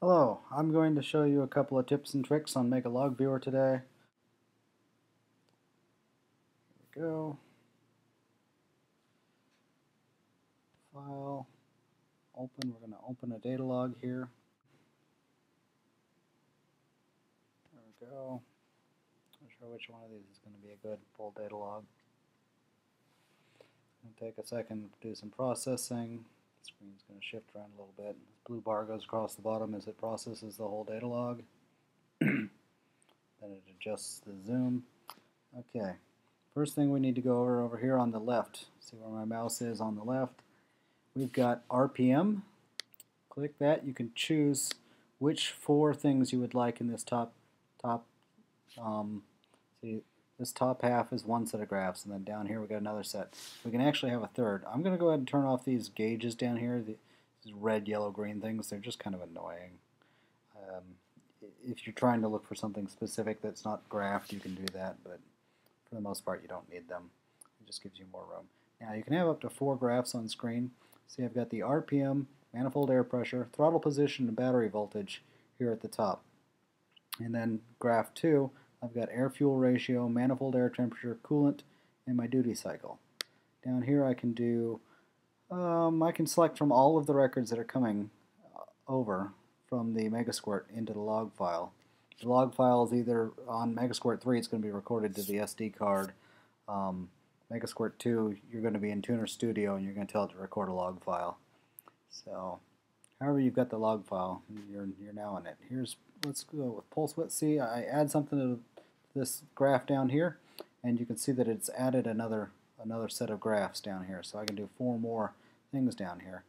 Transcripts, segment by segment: Hello, I'm going to show you a couple of tips and tricks on MegaLogViewer today. There we go. File, open. We're going to open a data log here. There we go. I'm not sure which one of these is going to be a good full data log. It's going to take a second to do some processing. The screen's going to shift around a little bit. This blue bar goes across the bottom as it processes the whole data log. Then it adjusts the zoom. Okay, first thing we need to go over here on the left. See where my mouse is on the left? We've got RPM. Click that. You can choose which four things you would like in this top. See, this top half is one set of graphs, and then down here we got another set. We can actually have a third. I'm going to go ahead and turn off these gauges down here, these red, yellow, green things. They're just kind of annoying. If you're trying to look for something specific that's not graphed, you can do that, but for the most part you don't need them. It just gives you more room. Now you can have up to four graphs on screen. See, I've got the RPM, manifold air pressure, throttle position, and battery voltage here at the top. And then graph 2, I've got air-fuel ratio, manifold air temperature, coolant, and my duty cycle. Down here I can do, I can select from all of the records that are coming over from the MegaSquirt into the log file. The log file is either on MegaSquirt 3, it's going to be recorded to the SD card. MegaSquirt 2, you're going to be in Tuner Studio and you're going to tell it to record a log file. So, however you've got the log file, you're now in it. Here's, let's go with pulse width. See, I add something to this graph down here, and you can see that it's added another set of graphs down here. So I can do four more things down here.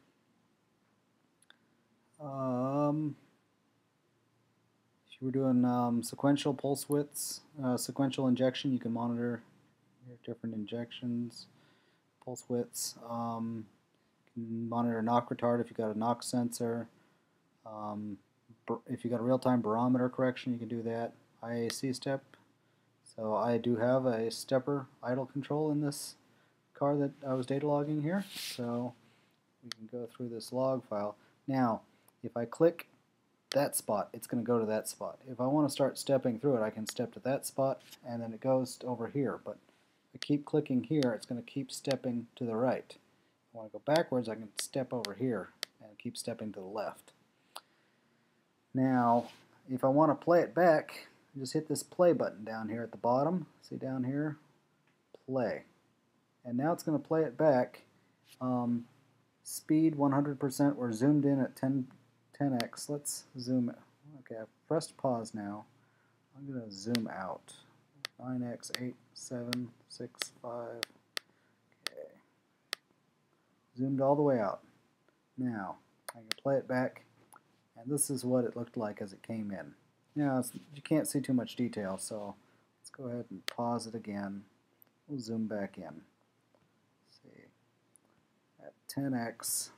If you were doing sequential pulse widths, sequential injection, you can monitor your different injections, pulse widths. You can monitor knock retard if you've got a knock sensor. If you got a real-time barometer correction, you can do that. IAC step. So I do have a stepper idle control in this car that I was data logging here. So we can go through this log file. Now, if I click that spot, it's going to go to that spot. If I want to start stepping through it, I can step to that spot, and then it goes over here. But if I keep clicking here, it's going to keep stepping to the right. If I want to go backwards, I can step over here and keep stepping to the left. Now, if I want to play it back, just hit this play button down here at the bottom. See down here? Play. And now it's going to play it back. Speed 100%. We're zoomed in at 10x. Let's zoom. Okay, I've pressed pause now. I'm going to zoom out. 9x, 8, 7, 6, 5. Okay. Zoomed all the way out. Now, I can play it back. And this is what it looked like as it came in. Now, you can't see too much detail, so let's go ahead and pause it again. We'll zoom back in. Let's see, at 10x,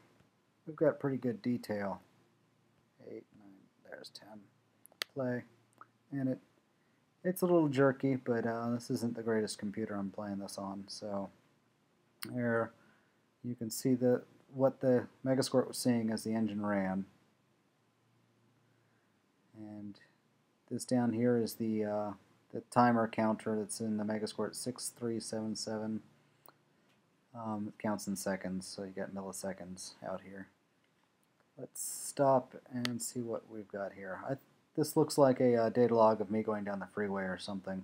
we've got pretty good detail. 8, 9, there's 10. Play. And it's a little jerky, but this isn't the greatest computer I'm playing this on. So here you can see that what the MegaSquirt was seeing as the engine ran. And this down here is the timer counter that's in the MegaSquirt 6377. It counts in seconds, so you got milliseconds out here. Let's stop and see what we've got here. This looks like a data log of me going down the freeway or something.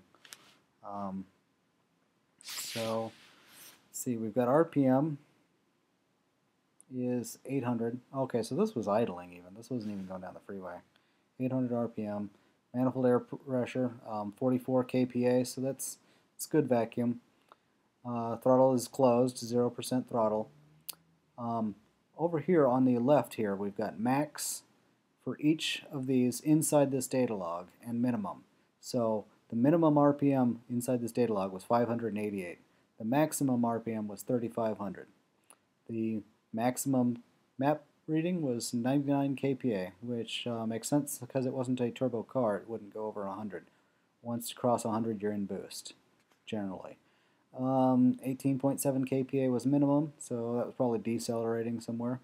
So, let's see, we've got RPM is 800. Okay, so this was idling even. This wasn't even going down the freeway. 800 RPM, manifold air pressure, 44 kPa, so it's good vacuum. Throttle is closed, 0% throttle. Over here on the left here, we've got max for each of these inside this data log and minimum. So the minimum RPM inside this data log was 588. The maximum RPM was 3,500. The maximum MAP reading was 99 kPa, which makes sense because it wasn't a turbo car. It wouldn't go over 100. Once you cross 100, you're in boost, generally. 18.7 kPa was minimum, so that was probably decelerating somewhere.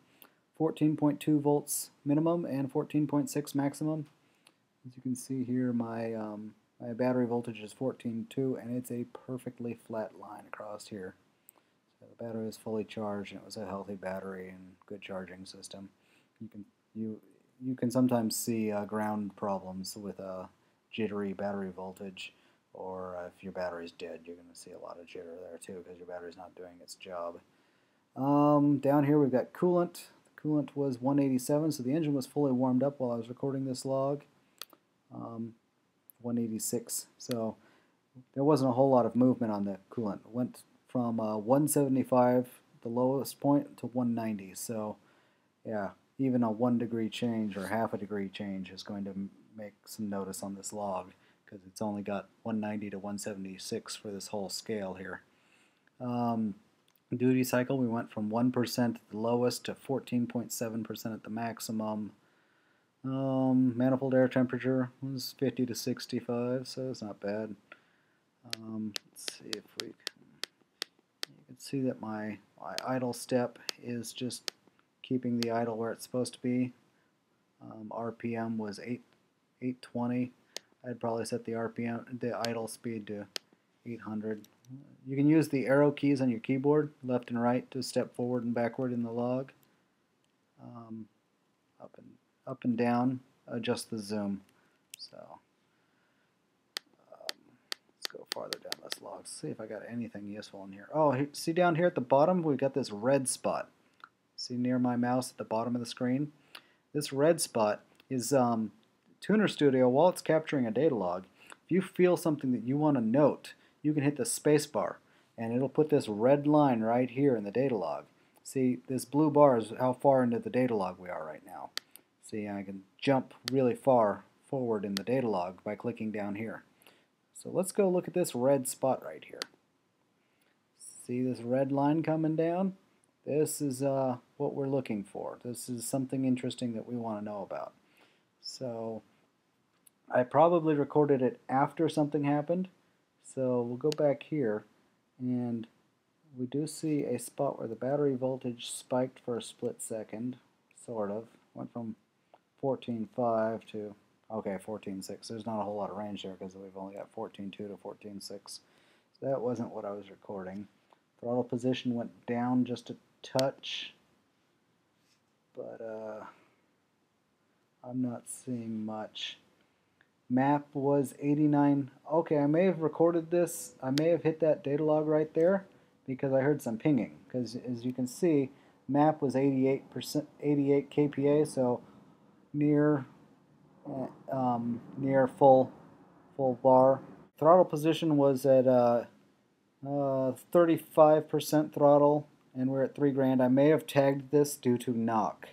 14.2 volts minimum and 14.6 maximum. As you can see here, my my battery voltage is 14.2, and it's a perfectly flat line across here. So the battery is fully charged, and it was a healthy battery and good charging system. You can sometimes see ground problems with a jittery battery voltage, or if your battery's dead, you're going to see a lot of jitter there too, because your battery's not doing its job. Down here we've got coolant. The coolant was 187, so the engine was fully warmed up while I was recording this log. 186, so there wasn't a whole lot of movement on the coolant. It went from 175, the lowest point, to 190, so yeah, even a 1 degree change or half a degree change is going to make some notice on this log, because it's only got 190 to 176 for this whole scale here. Duty cycle, we went from 1% at the lowest to 14.7% at the maximum. Manifold air temperature was 50 to 65, so it's not bad. Let's see if we can, you can see that my idle step is just keeping the idle where it's supposed to be. RPM was 820. I'd probably set the RPM, the idle speed, to 800. You can use the arrow keys on your keyboard, left and right, to step forward and backward in the log. Up and down, adjust the zoom. So let's go farther down this log. See if I got anything useful in here. Oh, see down here at the bottom, we've got this red spot. See near my mouse at the bottom of the screen. This red spot is Tuner Studio. While it's capturing a data log, if you feel something that you want to note, you can hit the space bar, and it'll put this red line right here in the data log. See, this blue bar is how far into the data log we are right now. See, I can jump really far forward in the data log by clicking down here. So let's go look at this red spot right here. See this red line coming down? This is what we're looking for. This is something interesting that we want to know about. So I probably recorded it after something happened. So we'll go back here, and we do see a spot where the battery voltage spiked for a split second, sort of. Went from 14.5 to, okay, 14.6. There's not a whole lot of range there because we've only got 14.2 to 14.6. So that wasn't what I was recording. Throttle position went down just a touch, but I'm not seeing much. MAP was 89. Okay, I may have recorded this. I may have hit that data log right there because I heard some pinging. Because as you can see, MAP was 88%, 88 kPa, so near full bar. Throttle position was at 35% throttle, and we're at 3 grand. I may have tagged this due to knock.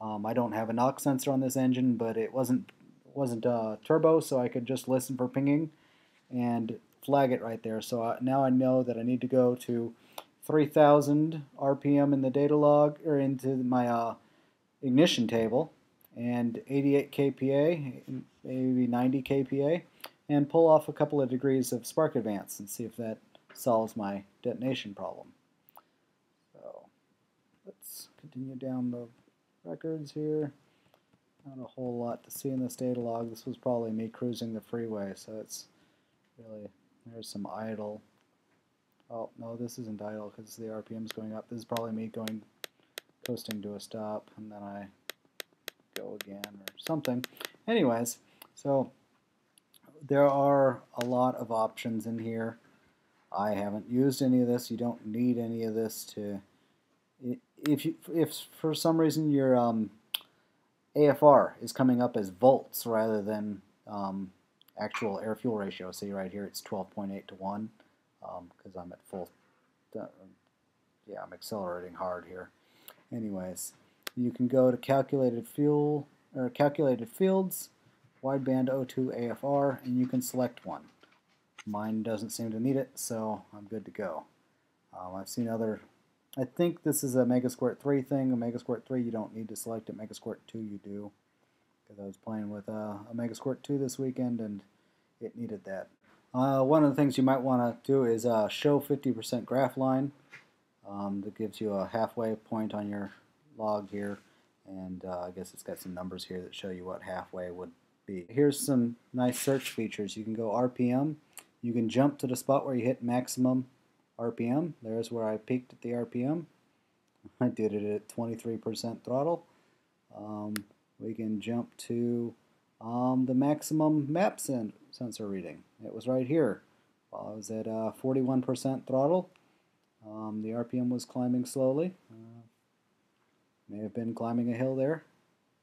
I don't have a knock sensor on this engine, but it wasn't turbo, so I could just listen for pinging and flag it right there. So now I know that I need to go to 3,000 RPM in the data log, or into my ignition table, and 88 kPa, maybe 90 kPa, and pull off a couple of degrees of spark advance and see if that solves my detonation problem. So let's continue down the records here. Not a whole lot to see in this data log. This was probably me cruising the freeway, so it's really, there's some idle. Oh, no, this isn't idle because the RPM's going up. This is probably me going, coasting to a stop, and then I go again or something. Anyways, so there are a lot of options in here. I haven't used any of this. You don't need any of this to... If for some reason your AFR is coming up as volts rather than actual air-fuel ratio, see right here it's 12.8 to 1. Because I'm at full, yeah, I'm accelerating hard here. Anyways, you can go to calculated fuel, or calculated fields, wideband O2 AFR, and you can select one. Mine doesn't seem to need it, so I'm good to go. I've seen other, I think this is a MegaSquirt 3 thing. A MegaSquirt 3 you don't need to select it, MegaSquirt 2 you do. Because I was playing with a MegaSquirt 2 this weekend and it needed that. One of the things you might want to do is show 50% graph line. That gives you a halfway point on your log here. and I guess it's got some numbers here that show you what halfway would be. Here's some nice search features. You can go RPM. You can jump to the spot where you hit maximum RPM. There's where I peaked at the RPM. I did it at 23% throttle. We can jump to the maximum MAP sensor reading. It was right here. Well, I was at 41% throttle. The RPM was climbing slowly. May have been climbing a hill there,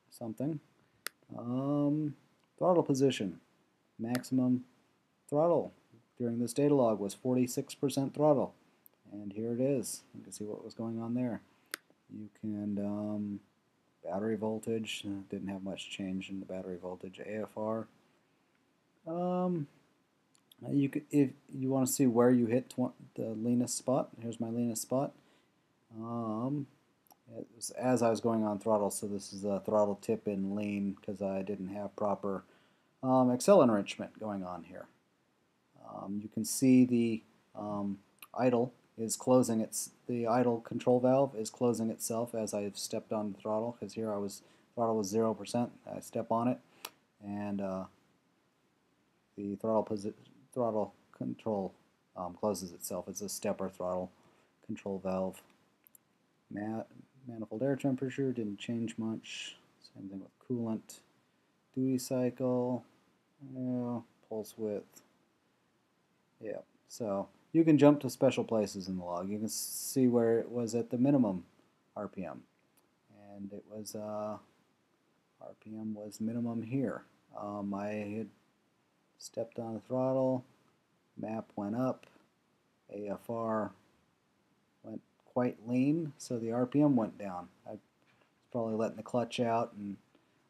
something. Throttle position. Maximum throttle during this data log was 46% throttle. And here it is. You can see what was going on there. You can, battery voltage, didn't have much change in the battery voltage. AFR. You could, if you want to see where you hit the leanest spot, here's my leanest spot. It was as I was going on throttle, so this is a throttle tip in lean because I didn't have proper Excel enrichment going on here. You can see the idle is closing the idle control valve is closing itself as I've stepped on the throttle, because here I was, throttle was 0%. I step on it and the throttle control closes itself. It's a stepper throttle control valve. Manifold air temperature didn't change much. Same thing with coolant. Duty cycle, pulse width. Yeah, so you can jump to special places in the log. You can see where it was at the minimum RPM. And it was, RPM was minimum here. I had stepped on the throttle, MAP went up, AFR went quite lean, so the RPM went down. I was probably letting the clutch out, and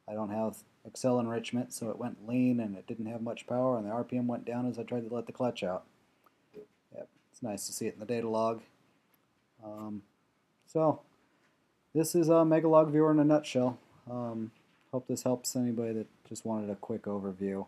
I don't have Excel enrichment, so it went lean and it didn't have much power, and the RPM went down as I tried to let the clutch out. Yep, it's nice to see it in the data log. So this is a MegaLogViewer in a nutshell. Hope this helps anybody that just wanted a quick overview.